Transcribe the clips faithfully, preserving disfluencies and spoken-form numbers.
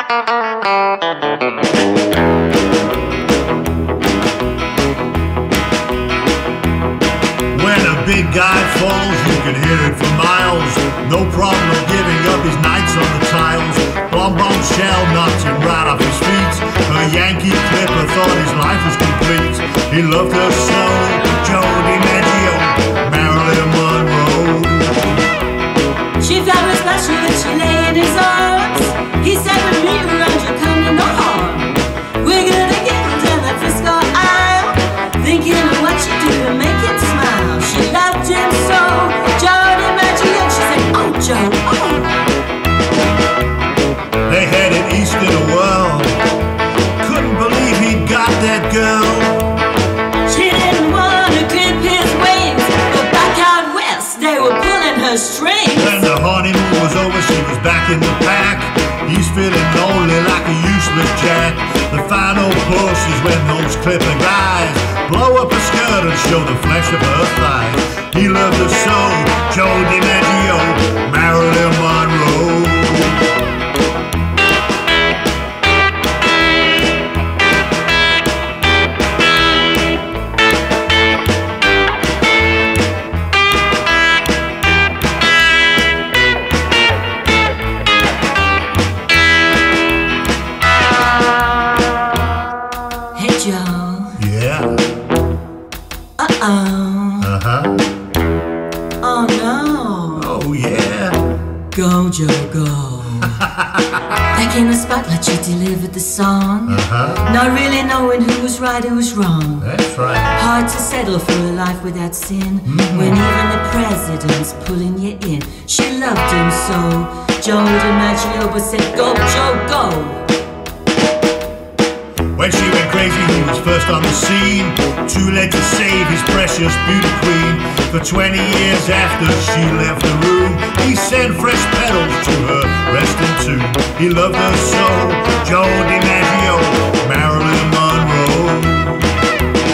When a big guy falls, you can hear it for miles. No problem giving up his nights on the tiles. Bonbon shell knocks him right off his feet. A Yankee clipper thought his life was complete. He loved her so, Joe DiMaggio, Marilyn Monroe. She felt her special and she lay in his arms. He said to me, Roger, come to no harm. We're gonna get down that Frisco aisle, thinking of what you do to make him smile. She loved him so, Joe DiMaggio. She said, oh, Joe, oh. They headed east in a whirl. Couldn't believe he got that girl. When the honeymoon was over, she was back in the pack. He's feeling lonely like a useless jack. The final push is when those clipper guys blow up her skirt and show the flesh of her thighs. He loved her so, Joe DiMaggio, Marilyn Monroe. Go, Joe, go. Back in the spotlight, you delivered the song. Uh-huh. Not really knowing who was right, who was wrong. That's right. Hard to settle for a life without sin, mm-hmm. when even the president's pulling you in. She loved him so, Joe DiMaggio, but said, go, Joe, go. When she went crazy, he was first on the scene. Too late to save his precious beauty queen. For twenty years after she left the room, he sent fresh petals to her resting tomb. He loved her so, Joe DiMaggio, Marilyn Monroe.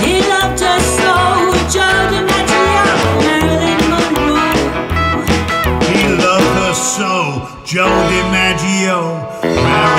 He loved her so, Joe DiMaggio, Marilyn Monroe. He loved her so, Joe DiMaggio, Marilyn Monroe.